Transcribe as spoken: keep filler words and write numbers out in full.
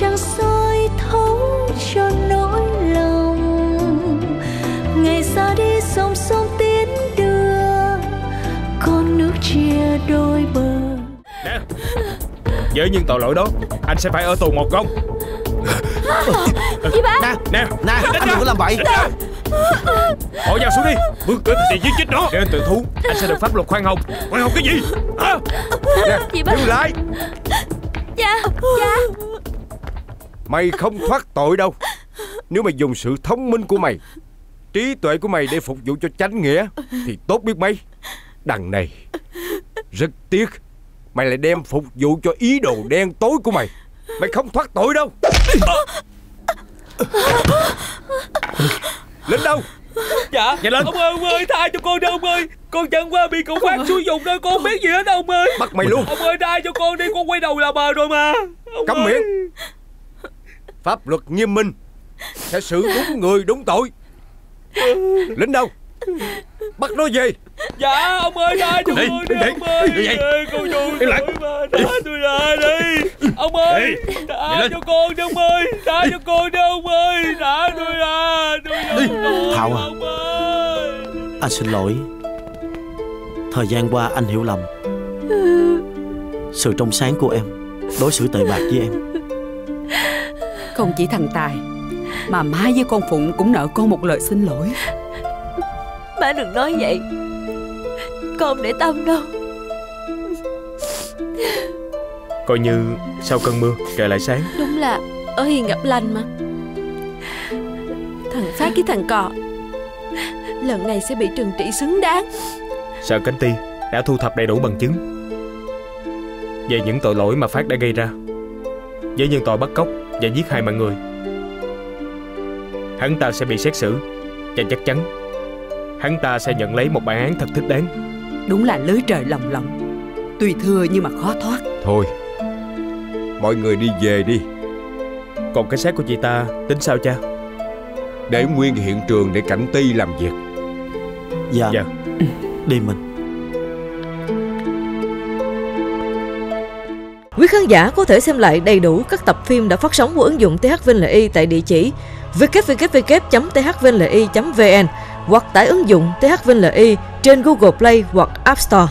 chẳng soi thấu cho nỗi lòng. Ngày ra đi sóng sông tiến đưa, con nước chia đôi bờ. Nè, với những tội lỗi đó, anh sẽ phải ở tù một gông. Chị ba. Nè, nè, nè, anh đừng có làm vậy. Bỏ dao xuống đi. Bước đến thì giết chết nó. Để anh tự thú, anh sẽ được pháp luật khoan hồng. Khoan hồng cái gì? Hả? Nè, dừng lại. Dạ, dạ. Mày không thoát tội đâu. Nếu mày dùng sự thông minh của mày, trí tuệ của mày để phục vụ cho chánh nghĩa thì tốt biết mấy. Đằng này, rất tiếc, mày lại đem phục vụ cho ý đồ đen tối của mày. Mày không thoát tội đâu. Lên đâu? Dạ, dạ lên. Ông ơi, ông ơi, tha cho con đi ông ơi. Con chẳng qua bị cậu Phát sử dụng thôi, con không biết gì hết đâu ông ơi. Bắt mày luôn. Ông ơi, tha cho con đi, con quay đầu là bờ rồi mà. Ông cấm ơi. Miệng. Pháp luật nghiêm minh, sẽ xử đúng người đúng tội. Lính đâu? Bắt nó về. Dạ ông ơi, tha cho con đi ông ơi. Con dù tôi mà, tha tôi ra đi. Ông ơi, tha cho con đi ông ơi. Tha cho con đi ông ơi. Tha tôi ra. Thảo à, anh xin lỗi. Thời gian qua anh hiểu lầm. Sự trong sáng của em đối xử tệ bạc với em. Không chỉ thằng Tài mà má với con Phụng cũng nợ con một lời xin lỗi. Má đừng nói vậy, con để tâm đâu. Coi như sau cơn mưa trời lại sáng. Đúng là ở hiền gặp lành mà. Thằng Phát với thằng Cò lần này sẽ bị trừng trị xứng đáng. Sở Cánh Ti đã thu thập đầy đủ bằng chứng về những tội lỗi mà Phát đã gây ra, với những tội bắt cóc và giết hại mọi người. Hắn ta sẽ bị xét xử, và chắc chắn hắn ta sẽ nhận lấy một bản án thật thích đáng. Đúng là lưới trời lồng lộng, tuy thưa nhưng mà khó thoát. Thôi, mọi người đi về đi. Còn cái xác của chị ta tính sao cha? Để nguyên hiện trường để Cảnh Ti làm việc. Dạ, dạ. Đi mình. Quý khán giả có thể xem lại đầy đủ các tập phim đã phát sóng của ứng dụng tê hát vê lờ i tại địa chỉ w w w chấm t h v l i chấm v n hoặc tải ứng dụng tê hát vê lờ i trên Google Play hoặc App Store.